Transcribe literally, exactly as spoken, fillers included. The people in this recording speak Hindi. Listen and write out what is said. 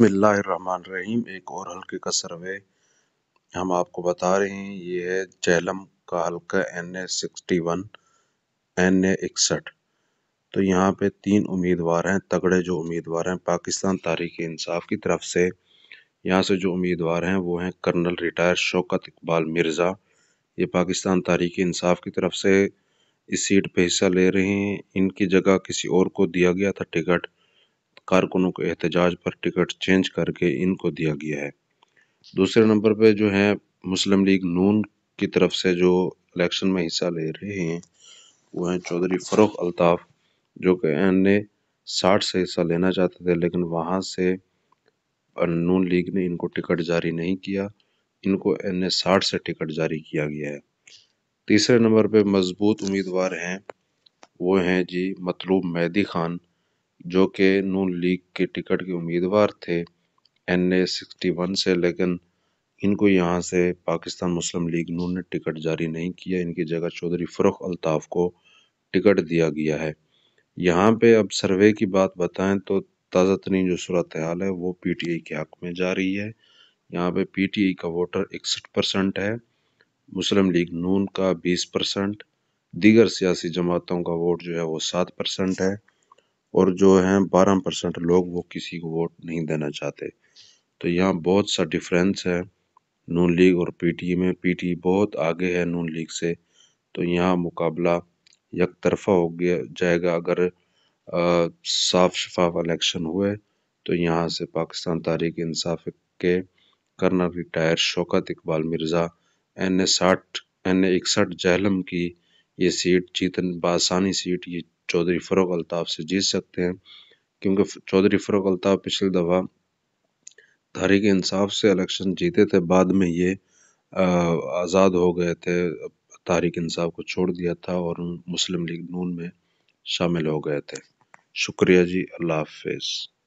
बिस्मिल्लाहिर्रहमानिर्रहीम। एक और हल्के का सर्वे हम आपको बता रहे हैं। ये है चेलम का हल्का N A sixty one, N A इकसठ। तो यहाँ पे तीन उम्मीदवार हैं, तगड़े जो उम्मीदवार हैं पाकिस्तान तारीख़ इंसाफ़ की तरफ से। यहाँ से जो उम्मीदवार हैं वो हैं कर्नल रिटायर शौकत इकबाल मिर्ज़ा, ये पाकिस्तान तारीख़ इंसाफ़ की तरफ से इस सीट पर हिस्सा ले रहे हैं। इनकी जगह किसी और को दिया गया था टिकट, कारकुनों के एहतजाज पर टिकट चेंज करके इनको दिया गया है। दूसरे नंबर पे जो है मुस्लिम लीग नून की तरफ से जो इलेक्शन में हिस्सा ले रहे हैं वो हैं चौधरी फरूख़ अल्ताफ, जो कि एन ए साठ से हिस्सा लेना चाहते थे, लेकिन वहाँ से नून लीग ने इनको टिकट जारी नहीं किया, इनको एन ए साठ से टिकट जारी किया गया है। तीसरे नंबर पे मजबूत उम्मीदवार हैं वो हैं जी मतलूब महदी खान, जो कि नून लीग के टिकट के उम्मीदवार थे एन ए सिक्सटी वन से, लेकिन इनको यहाँ से पाकिस्तान मुस्लिम लीग नून ने टिकट जारी नहीं किया, इनकी जगह चौधरी फरूख़ अल्ताफ को टिकट दिया गया है। यहाँ पे अब सर्वे की बात बताएं तो ताज़ा तरीन जो सूरत हाल है वो पी टी आई के हक में जा रही है। यहाँ पे पी टी आई का वोटर इकसठ परसेंट है, मुस्लिम लीग नून का बीस परसेंट, दीगर सियासी जमातों का वोट जो है वो सात परसेंट है, और जो हैं बारह परसेंट लोग वो किसी को वोट नहीं देना चाहते। तो यहाँ बहुत सा डिफरेंस है नून लीग और पी टी आई में। पी टी आई बहुत आगे है नून लीग से, तो यहाँ मुकाबला एक तरफा हो गया जाएगा। अगर आ, साफ शफाफ इलेक्शन हुए तो यहाँ से पाकिस्तान तारीख़ इंसाफ के colonel retire Shaukat Iqbal Mirza N A साठ एन ए इकसठ जहलम की ये सीट जीतन बासानी सीट ये चौधरी फरूख़ अल्ताफ से जीत सकते हैं, क्योंकि चौधरी फरूख़ अल्ताफ पिछली दफ़ा तारीख़ इंसाफ से इलेक्शन जीते थे, बाद में ये आज़ाद हो गए थे, तारीख़ इंसाफ को छोड़ दिया था और मुस्लिम लीग नून में शामिल हो गए थे। शुक्रिया जी, अल्लाह हाफ़िज़।